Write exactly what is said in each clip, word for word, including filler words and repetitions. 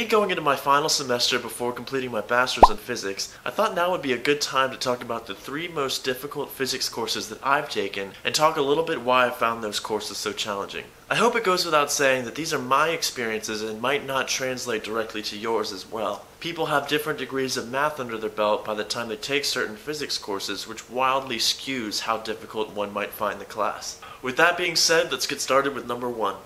me going into my final semester before completing my bachelor's in physics, I thought now would be a good time to talk about the three most difficult physics courses that I've taken and talk a little bit why I found those courses so challenging. I hope it goes without saying that these are my experiences and might not translate directly to yours as well. People have different degrees of math under their belt by the time they take certain physics courses, which wildly skews how difficult one might find the class. With that being said, let's get started with number one.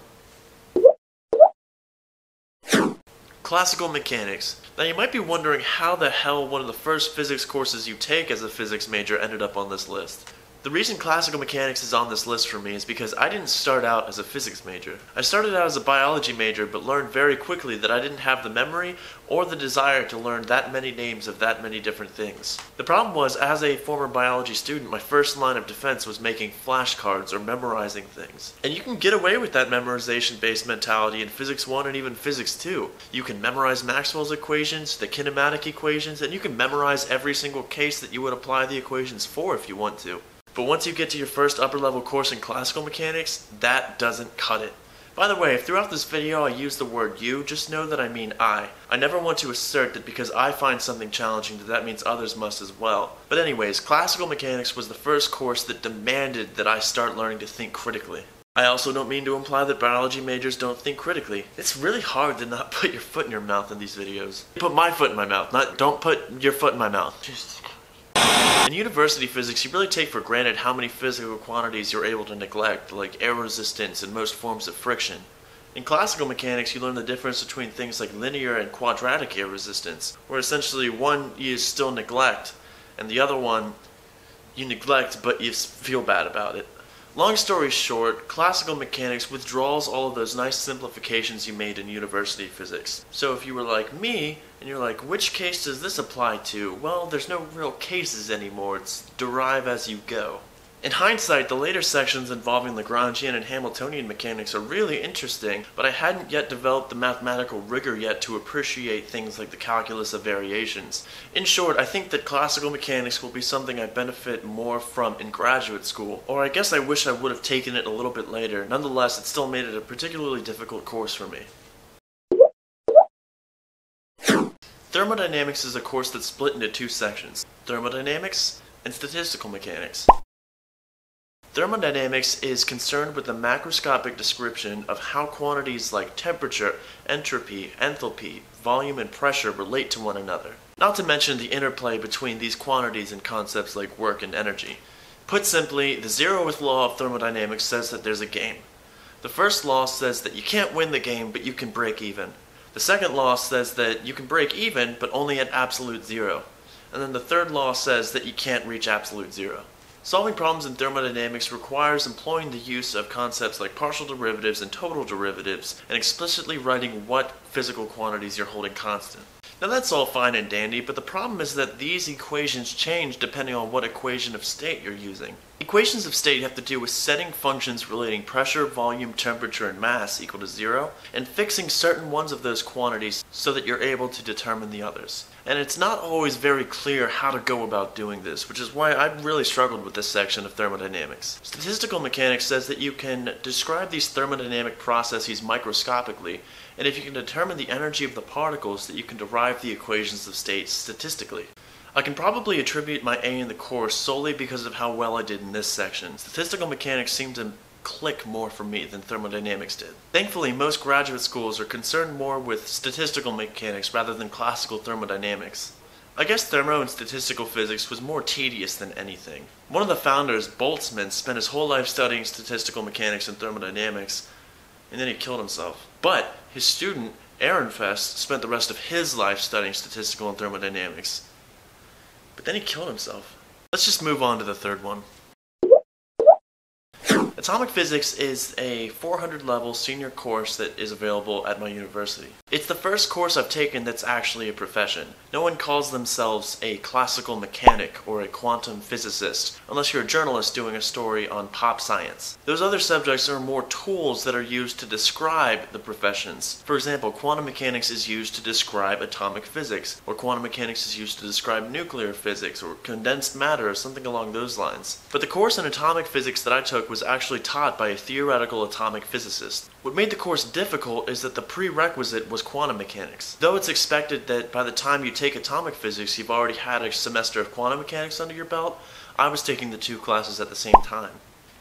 Classical mechanics. Now you might be wondering how the hell one of the first physics courses you take as a physics major ended up on this list. The reason classical mechanics is on this list for me is because I didn't start out as a physics major. I started out as a biology major, but learned very quickly that I didn't have the memory or the desire to learn that many names of that many different things. The problem was, as a former biology student, my first line of defense was making flashcards or memorizing things. And you can get away with that memorization-based mentality in physics one and even physics two. You can memorize Maxwell's equations, the kinematic equations, and you can memorize every single case that you would apply the equations for if you want to. But once you get to your first upper-level course in classical mechanics, that doesn't cut it. By the way, if throughout this video I use the word you, just know that I mean I. I never want to assert that because I find something challenging that that means others must as well. But anyways, classical mechanics was the first course that demanded that I start learning to think critically. I also don't mean to imply that biology majors don't think critically. It's really hard to not put your foot in your mouth in these videos. Put my foot in my mouth, not don't put your foot in my mouth. Just in university physics, you really take for granted how many physical quantities you're able to neglect, like air resistance and most forms of friction. In classical mechanics, you learn the difference between things like linear and quadratic air resistance, where essentially one you still neglect, and the other one you neglect but you feel bad about it. Long story short, classical mechanics withdraws all of those nice simplifications you made in university physics. So if you were like me, and you're like, which case does this apply to? Well, there's no real cases anymore, it's derive as you go. In hindsight, the later sections involving Lagrangian and Hamiltonian mechanics are really interesting, but I hadn't yet developed the mathematical rigor yet to appreciate things like the calculus of variations. In short, I think that classical mechanics will be something I benefit more from in graduate school, or I guess I wish I would have taken it a little bit later. Nonetheless, it still made it a particularly difficult course for me. Thermodynamics is a course that's split into two sections, thermodynamics and statistical mechanics. Thermodynamics is concerned with the macroscopic description of how quantities like temperature, entropy, enthalpy, volume, and pressure relate to one another. Not to mention the interplay between these quantities and concepts like work and energy. Put simply, the zeroth law of thermodynamics says that there's a game. The first law says that you can't win the game, but you can break even. The second law says that you can break even, but only at absolute zero. And then the third law says that you can't reach absolute zero. Solving problems in thermodynamics requires employing the use of concepts like partial derivatives and total derivatives, and explicitly writing what physical quantities you're holding constant. Now that's all fine and dandy, but the problem is that these equations change depending on what equation of state you're using. Equations of state have to do with setting functions relating pressure, volume, temperature, and mass equal to zero, and fixing certain ones of those quantities so that you're able to determine the others. And it's not always very clear how to go about doing this, which is why I've really struggled with this section of thermodynamics. Statistical mechanics says that you can describe these thermodynamic processes microscopically, and if you can determine the energy of the particles, that you can derive the equations of state statistically. I can probably attribute my A in the course solely because of how well I did in this section. Statistical mechanics seemed to click more for me than thermodynamics did. Thankfully, most graduate schools are concerned more with statistical mechanics rather than classical thermodynamics. I guess thermo and statistical physics was more tedious than anything. One of the founders, Boltzmann, spent his whole life studying statistical mechanics and thermodynamics, and then he killed himself. But his student, Ehrenfest, spent the rest of his life studying statistical and thermodynamics. But then he killed himself. Let's just move on to the third one. Atomic physics is a four hundred level senior course that is available at my university. It's the first course I've taken that's actually a profession. No one calls themselves a classical mechanic or a quantum physicist, unless you're a journalist doing a story on pop science. Those other subjects are more tools that are used to describe the professions. For example, quantum mechanics is used to describe atomic physics, or quantum mechanics is used to describe nuclear physics, or condensed matter, or something along those lines. But the course in atomic physics that I took was actually actually taught by a theoretical atomic physicist. What made the course difficult is that the prerequisite was quantum mechanics. Though it's expected that by the time you take atomic physics, you've already had a semester of quantum mechanics under your belt, I was taking the two classes at the same time.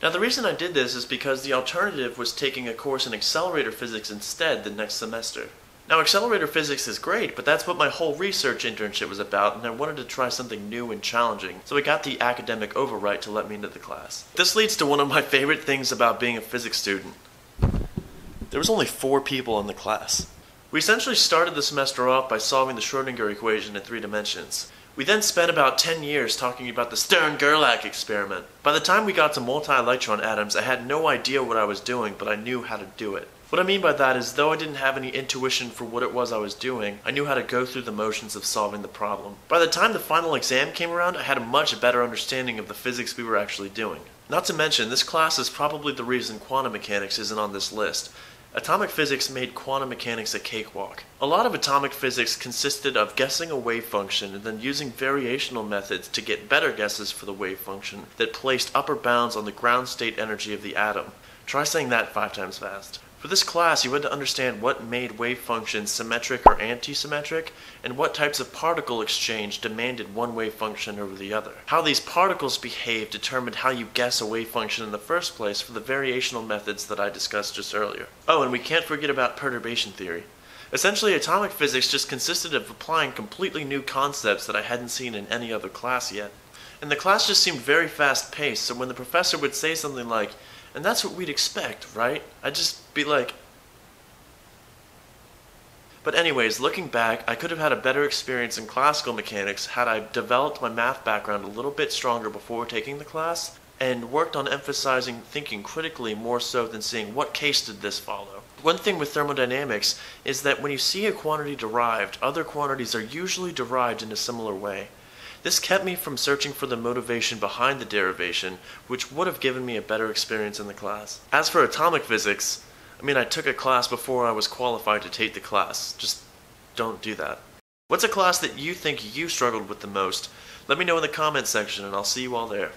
Now the reason I did this is because the alternative was taking a course in accelerator physics instead the next semester. Now accelerator physics is great, but that's what my whole research internship was about, and I wanted to try something new and challenging, so I got the academic override to let me into the class. This leads to one of my favorite things about being a physics student. There was only four people in the class. We essentially started the semester off by solving the Schrödinger equation in three dimensions. We then spent about ten years talking about the Stern-Gerlach experiment. By the time we got to multi-electron atoms, I had no idea what I was doing, but I knew how to do it. What I mean by that is, though I didn't have any intuition for what it was I was doing, I knew how to go through the motions of solving the problem. By the time the final exam came around, I had a much better understanding of the physics we were actually doing. Not to mention, this class is probably the reason quantum mechanics isn't on this list. Atomic physics made quantum mechanics a cakewalk. A lot of atomic physics consisted of guessing a wave function and then using variational methods to get better guesses for the wave function that placed upper bounds on the ground state energy of the atom. Try saying that five times fast. For this class, you had to understand what made wave functions symmetric or anti-symmetric, and what types of particle exchange demanded one wave function over the other. How these particles behave determined how you guess a wave function in the first place for the variational methods that I discussed just earlier. Oh, and we can't forget about perturbation theory. Essentially, atomic physics just consisted of applying completely new concepts that I hadn't seen in any other class yet. And the class just seemed very fast-paced, so when the professor would say something like, "And that's what we'd expect, right?" I'd just be like... But anyways, looking back, I could have had a better experience in classical mechanics had I developed my math background a little bit stronger before taking the class, and worked on emphasizing thinking critically more so than seeing what case did this follow. One thing with thermodynamics is that when you see a quantity derived, other quantities are usually derived in a similar way. This kept me from searching for the motivation behind the derivation, which would have given me a better experience in the class. As for atomic physics, I mean, I took a class before I was qualified to take the class. Just don't do that. What's a class that you think you struggled with the most? Let me know in the comments section, and I'll see you all there.